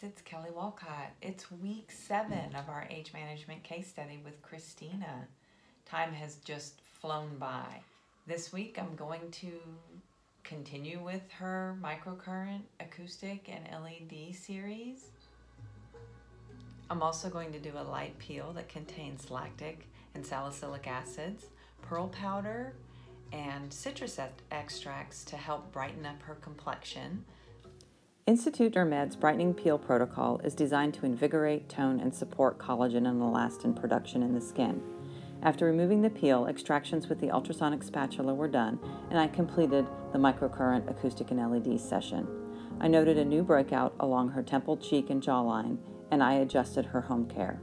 Games, it's Kelly Wolcott. It's week 7 of our age management case study with Christina. Time has just flown by. This week I'm going to continue with her microcurrent, acoustic, and LED series. I'm also going to do a light peel that contains lactic and salicylic acids, pearl powder, and citrus extracts to help brighten up her complexion. Institut DerMed's Brightening Peel Protocol is designed to invigorate, tone, and support collagen and elastin production in the skin. After removing the peel, extractions with the ultrasonic spatula were done, and I completed the microcurrent, acoustic, and LED session. I noted a new breakout along her temple, cheek, and jawline, and I adjusted her home care.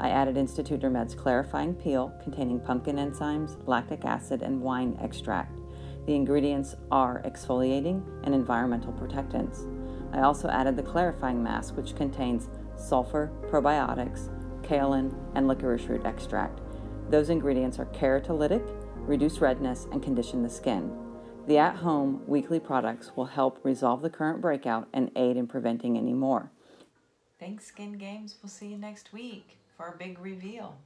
I added Institut DerMed's clarifying peel containing pumpkin enzymes, lactic acid, and wine extract. The ingredients are exfoliating and environmental protectants. I also added the clarifying mask, which contains sulfur, probiotics, kaolin, and licorice root extract. Those ingredients are keratolytic, reduce redness, and condition the skin. The at-home weekly products will help resolve the current breakout and aid in preventing any more. Thanks, Skin Games. We'll see you next week for a big reveal.